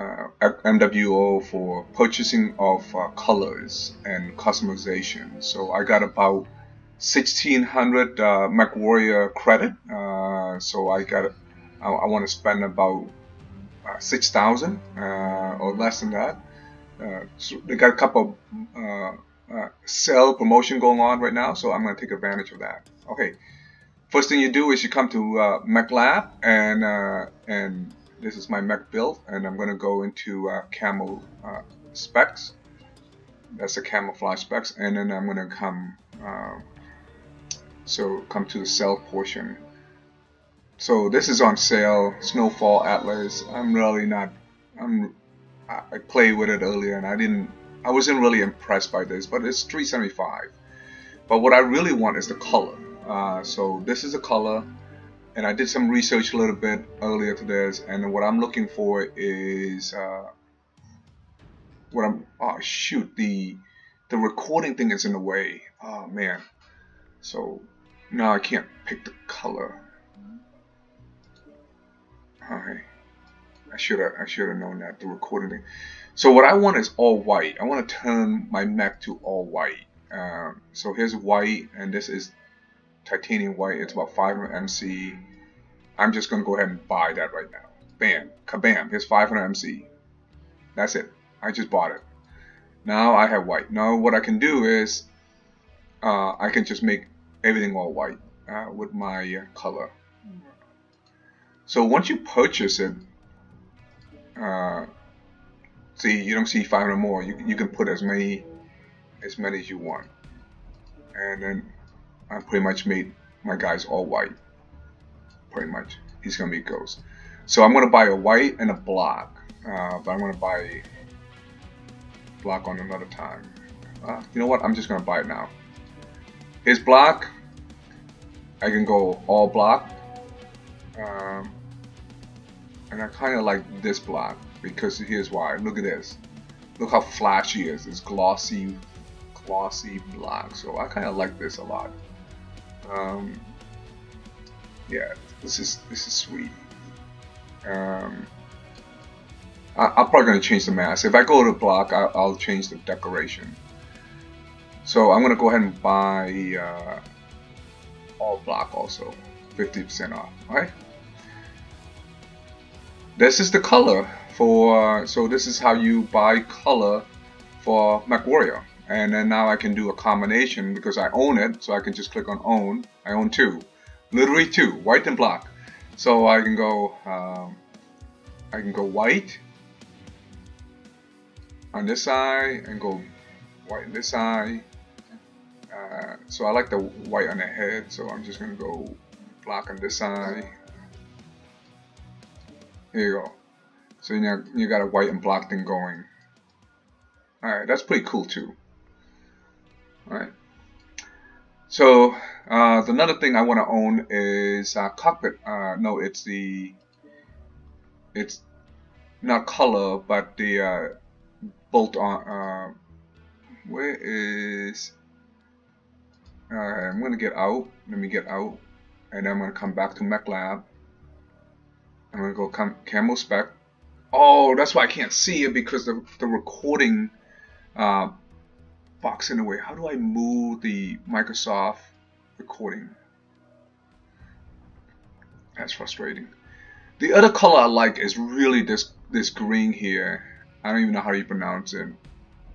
MWO for purchasing of colors and customization. So I got about 1,600 MechWarrior credit. So I want to spend about 6,000 or less than that. So they got a couple of sale promotion going on right now, so I'm going to take advantage of that. Okay, first thing you do is you come to MacLab, and this is my Mech build, and I'm going to go into Camel Specs. That's the camouflage specs, and then I'm going to come. Come to the sale portion. So this is on sale, Snowfall Atlas. I'm really not. I played with it earlier, and I wasn't really impressed by this, but it's $3.75. But what I really want is the color. So this is the color, and I did some research a little bit earlier to this, and what I'm looking for is oh shoot, the recording thing is in the way. Oh man. So now I can't pick the color. Alright. I should have known that, the recording thing. So what I want is all white. I want to turn my Mech to all white. So here's white, and this is titanium white. It's about 500 MC. I'm just gonna go ahead and buy that right now. Bam, kabam. Here's 500 MC. That's it. I just bought it. Now I have white. Now what I can do is I can just make everything all white with my color. So once you purchase it. See, you don't see 500 more. You can put as many as you want, and then I pretty much made my guys all white. Pretty much, he's gonna be a ghost. So I'm gonna buy a white and a black, but I'm gonna buy black on another time. You know what? I'm just gonna buy it now. Here's black. I can go all black, and I kind of like this black. Because here's why. Look at this. Look how flashy it is. It's glossy black. So I kind of like this a lot. Yeah, this is sweet. I'm probably gonna change the mask. If I go to black, I'll change the decoration. So I'm gonna go ahead and buy all black also, 50% off. All right. This is the color. So this is how you buy color for MechWarrior, and then now I can do a combination because I own it, so I can just click on own. I own two, literally two, white and black. So I can go white on this side and go white on this side. So I like the white on the head, so I'm just gonna go black on this side. Here you go. So now you got a white and black thing going. Alright, that's pretty cool too. Alright. So another thing I want to own is cockpit. No, it's not color, but the bolt on. Where is? I'm gonna get out. Let me get out, and I'm gonna come back to MechLab. I'm gonna go Camel Spec. Oh, that's why I can't see it because the recording box in the way. How do I move the Microsoft recording? That's frustrating. The other color I like is really this green here. I don't even know how you pronounce it.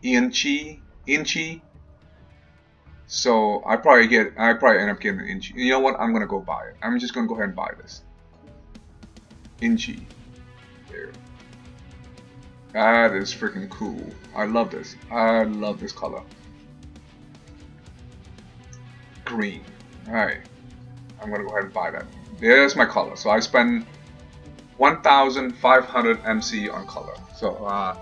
Inchi. So I probably end up getting an Inchi. You know what? I'm gonna go buy it. I'm just gonna go ahead and buy this. Inchi. There. That is freaking cool. I love this. I love this color. Green. Alright. I'm gonna go ahead and buy that. There's my color. So I spend 1,500 MC on color. So I'm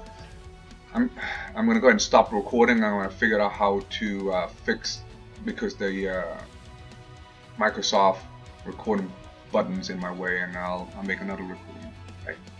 gonna go ahead and stop recording. I'm gonna figure out how to fix, because the Microsoft recording button's in my way, and I'll make another recording. Okay.